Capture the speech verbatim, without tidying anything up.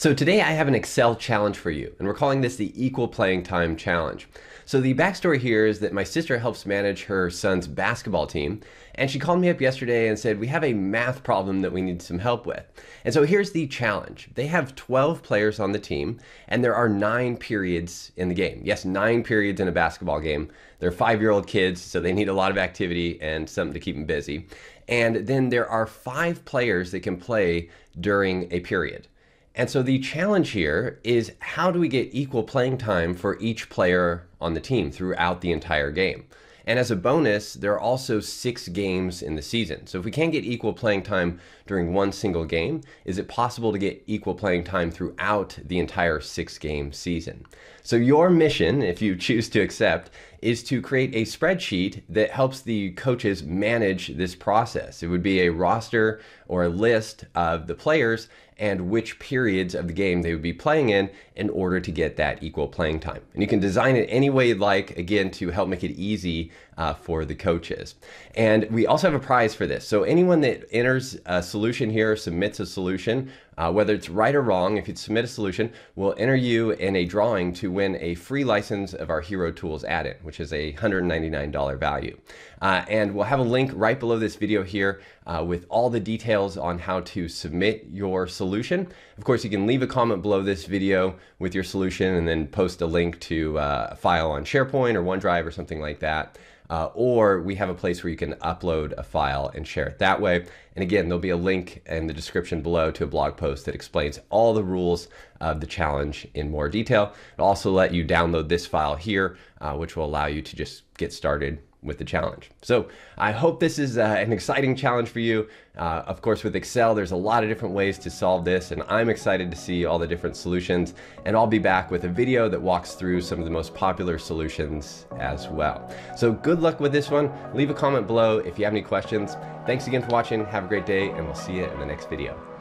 So today I have an Excel challenge for you, and we're calling this the Equal Playing Time Challenge. So the backstory here is that my sister helps manage her son's basketball team, and she called me up yesterday and said, we have a math problem that we need some help with. And so here's the challenge. They have twelve players on the team, and there are nine periods in the game. Yes, nine periods in a basketball game. They're five-year-old kids, so they need a lot of activity and something to keep them busy. And then there are five players that can play during a period. And so the challenge here is, how do we get equal playing time for each player on the team throughout the entire game? And as a bonus, there are also six games in the season. So if we can't get equal playing time during one single game, is it possible to get equal playing time throughout the entire six game season? So your mission, if you choose to accept, is to create a spreadsheet that helps the coaches manage this process. It would be a roster or a list of the players and which periods of the game they would be playing in in order to get that equal playing time. And you can design it any way you'd like, again, to help make it easy uh, for the coaches. And we also have a prize for this. So anyone that enters a solution here, submits a solution, Uh, whether it's right or wrong, if you submit a solution, we'll enter you in a drawing to win a free license of our Hero Tools add-in, which is a one hundred ninety-nine dollar value. Uh, and we'll have a link right below this video here uh, with all the details on how to submit your solution. Of course, you can leave a comment below this video with your solution and then post a link to uh, a file on SharePoint or OneDrive or something like that. Uh, or we have a place where you can upload a file and share it that way. And again, there'll be a link in the description below to a blog post that explains all the rules of the challenge in more detail. It'll also let you download this file here, uh, which will allow you to just get started with the challenge. So I hope this is uh, an exciting challenge for you. Uh, of course, with Excel, there's a lot of different ways to solve this, and I'm excited to see all the different solutions, and I'll be back with a video that walks through some of the most popular solutions as well. So good luck with this one. Leave a comment below if you have any questions. Thanks again for watching. Have a great day, and we'll see you in the next video.